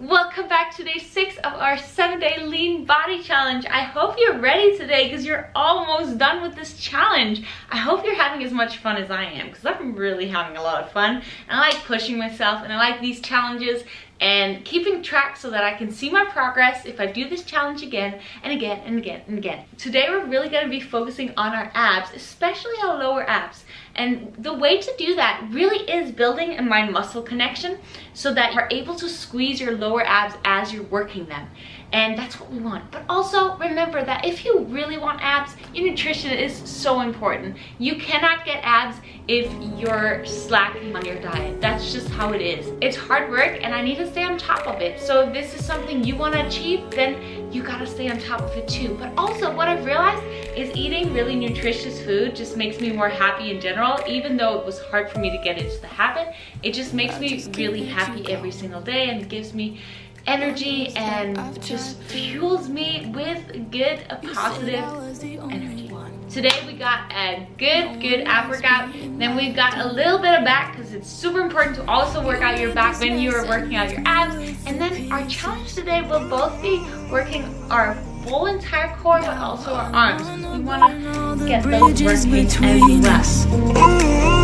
Welcome back to day 6 of our 7-day lean body challenge. I hope you're ready today because you're almost done with this challenge. I hope you're having as much fun as I am because I'm really having a lot of fun. And I like pushing myself and I like these challenges and keeping track so that I can see my progress if I do this challenge again and again and again and again. Today we're really going to be focusing on our abs, especially our lower abs. And the way to do that really is building a mind-muscle connection so that you're able to squeeze your lower abs as you're working them. And that's what we want. But also remember that if you really want abs, your nutrition is so important. You cannot get abs if you're slacking on your diet. That's just how it is. It's hard work and I need to stay on top of it. So if this is something you want to achieve, then you gotta stay on top of it too. But also what I've realized is eating really nutritious food just makes me more happy in general. Even though it was hard for me to get into the habit, it just makes me really happy every single day and gives me energy and just fuels me with good, positive energy. Today we got a good ab workout, then we've got a little bit of back because it's super important to also work out your back when you are working out your abs. And then our challenge today will both be working our whole entire core but also our arms because we want to get those working as well.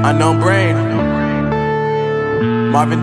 Unknown Brain, Marvin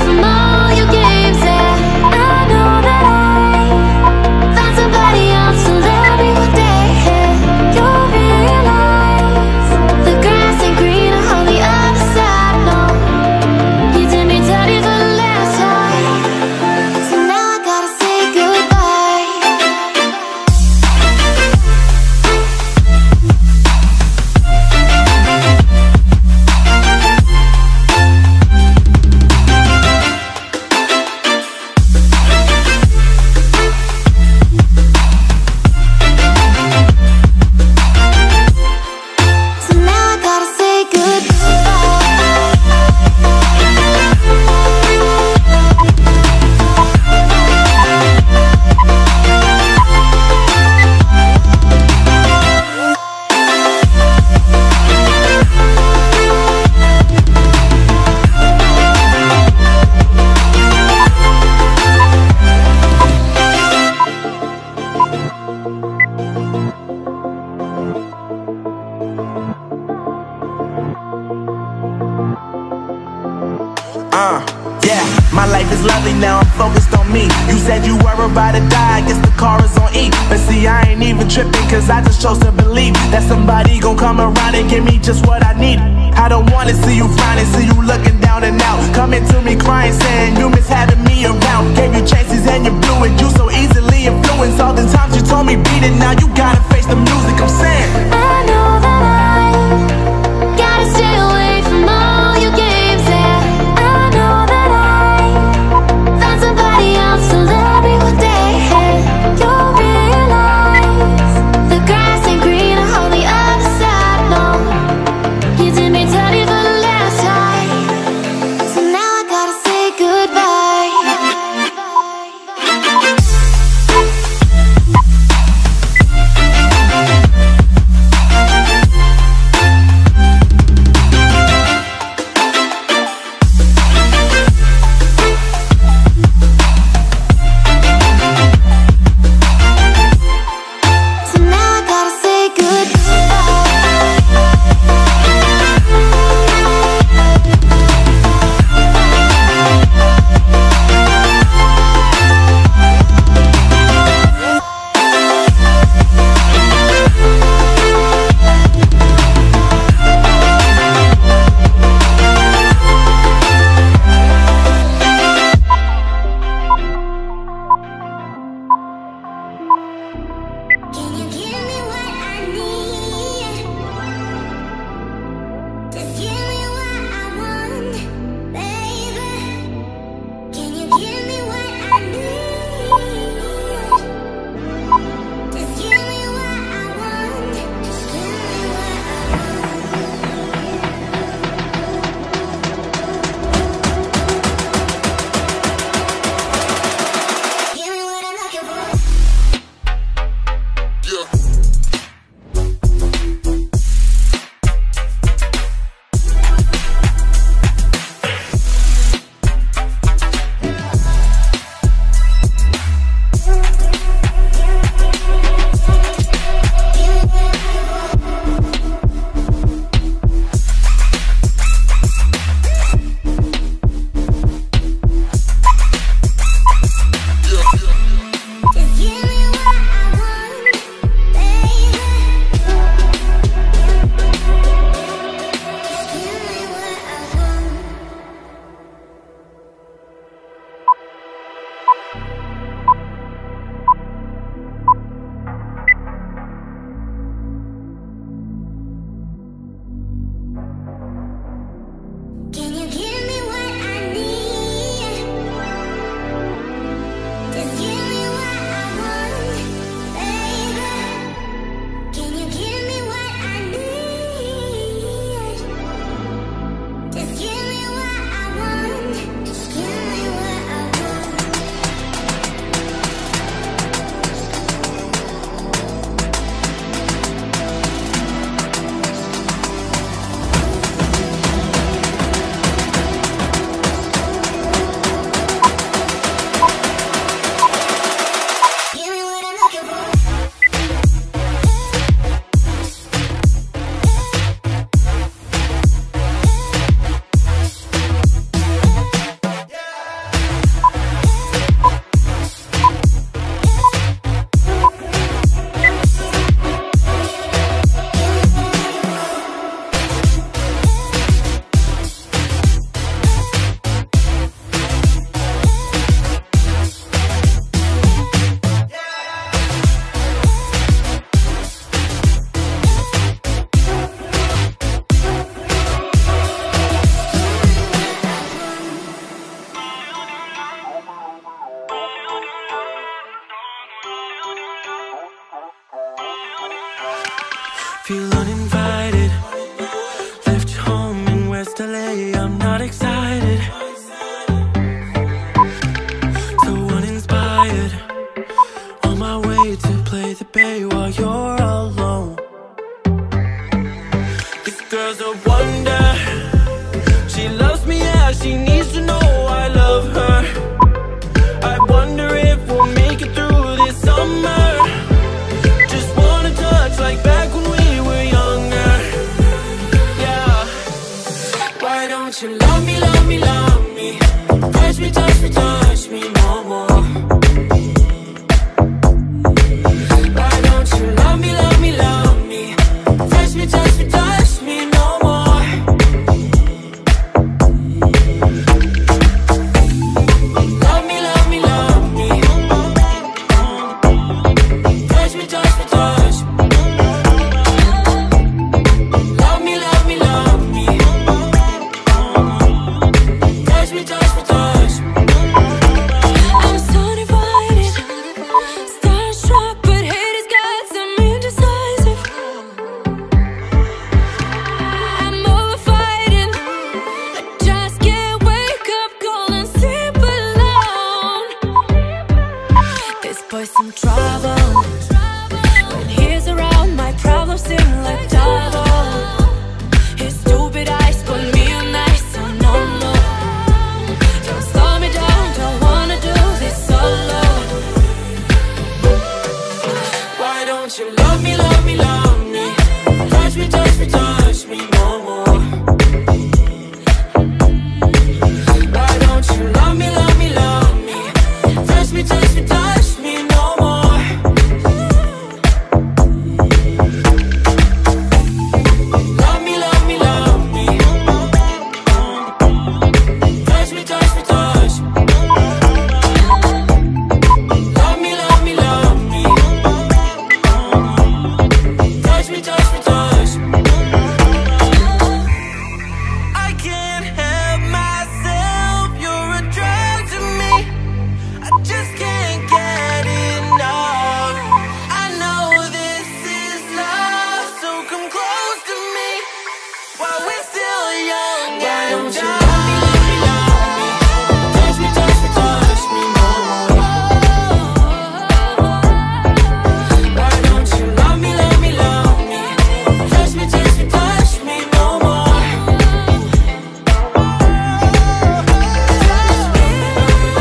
from all your games, and I know that I found somebody else to love me one day. You'll realize the grass ain't greener on the other side, no. You did me dirty for the last time, so now I gotta say goodbye. Yeah, my life is lovely now, I'm focused on me. You said you were about to die, I guess the car is on E. But see, I ain't even tripping, cause I just chose to believe that somebody gon' come around and give me just what I need. I don't wanna see you frowning, see you looking down and out, coming to me crying, saying you miss having me around. Gave you chances and you blew it, you so easily influenced. All the times you told me beat it, now you gotta face the music, I'm saying I know that I gotta stay away from all your games, yeah. delay, I'm not excited, so uninspired. On my way to play the bay while you're alone. This girl's a wonder. She loves me as she needs to know I love her. I wonder if we'll make it through this summer. Just wanna touch like back when we were younger. Yeah. Why don't you love me, love me, love me? Touch me, touch me, touch me no more. Why don't you love me, love me, love me? Touch me, touch me, touch me no more. Love me, love me, love me. Touch me, touch me, touch me. Love me, love me, love me. Touch me, touch me, touch me. I'm so divided, starstruck, but hate has got some indecisive. I'm over fighting, I just can't wake up cold and sleep alone. This boy's some trouble. When he's around, my problems seem like double. His stupid eyes put me on ice, so no more. Don't slow me down, don't wanna do this solo. Why don't you love me, love me, love me? Touch me, touch me, touch me no more. Why don't you love me, love me, love me? Touch me, touch me, touch me no more. Love me, love me, love me. Touch me, touch me, touch me. Love me, love me, love me. Touch me, touch me, touch me. I can't help myself, you're a drug to me. I just can't get enough. I know this is love, so come close to me while we're still young. Why don't you love me, love me, love me? Touch me, touch me, touch me no more. Why don't you love me, love me, love me? Touch me, touch me, touch me no more. Love me, love me, love me. Touch me, touch me, touch me, touch me, touch me, touch me, touch me.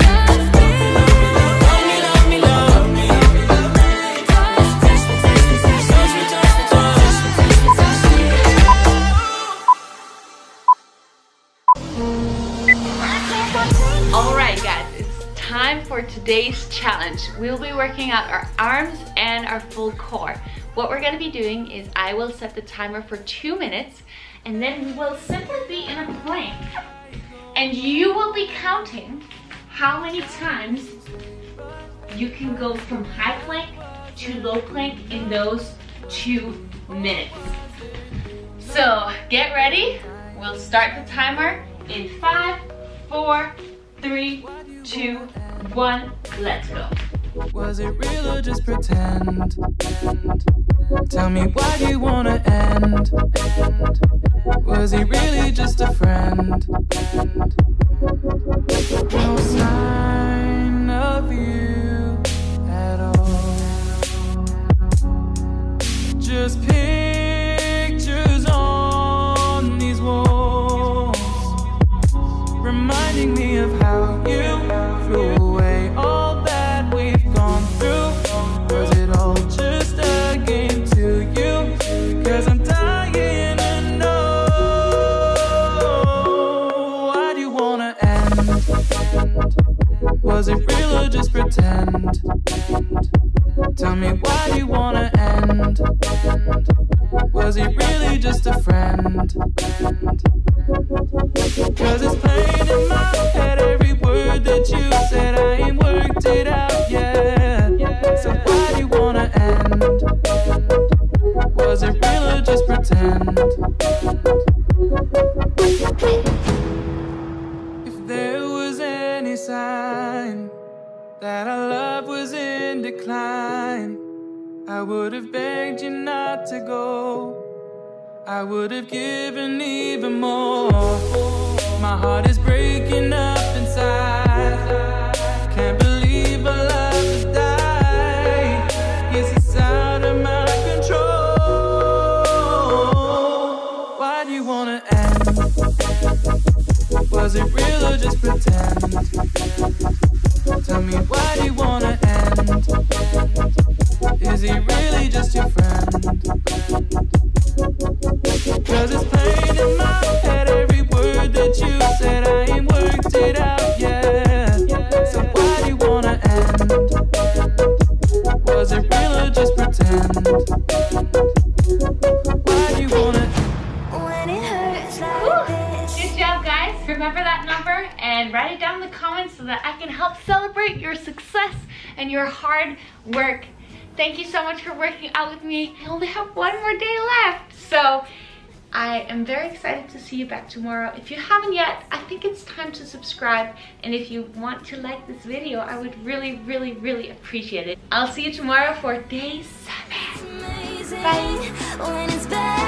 Love me, love me, love me. Touch me, touch me, touch me, touch me, touch me, touch me. Alright guys, it's time for today's challenge. We'll be working out our arms and our full core. What we're going to be doing is I will set the timer for 2 minutes and then we will simply be in a plank. And you will be counting how many times you can go from high plank to low plank in those 2 minutes. So get ready. We'll start the timer in 5, 4, 3, 2, 1, let's go. Was it real or just pretend? Tell me why you wanna end. Was he really just a friend? No sign of you at all. Just pictures on these walls, reminding me of how you flew away. All that we've gone through, was it all just a game to you? Cause I'm dying to know, why do you wanna end? Was it real or just pretend? Tell me why you wanna end. Was he really just a friend? Cause it's playing in my head, every word that you said. I ain't worked it out yet, so why do you wanna end? Was it real or just pretend? If there was any sign that our love was in decline, time. I would have begged you not to go. I would have given even more. My heart is breaking up inside. Can't believe I love you. Was it real or just pretend? Tell me, why do you wanna end? Is he really just your friend? 'Cause it's plain in my head, every word that you said, I ain't worked it out yet. So why do you wanna end? Was it real or just pretend? Remember that number and write it down in the comments so that I can help celebrate your success and your hard work. Thank you so much for working out with me. I only have one more day left, so I am very excited to see you back tomorrow. If you haven't yet, I think it's time to subscribe, and if you want to like this video, I would really, really, really appreciate it. I'll see you tomorrow for day 7. Bye.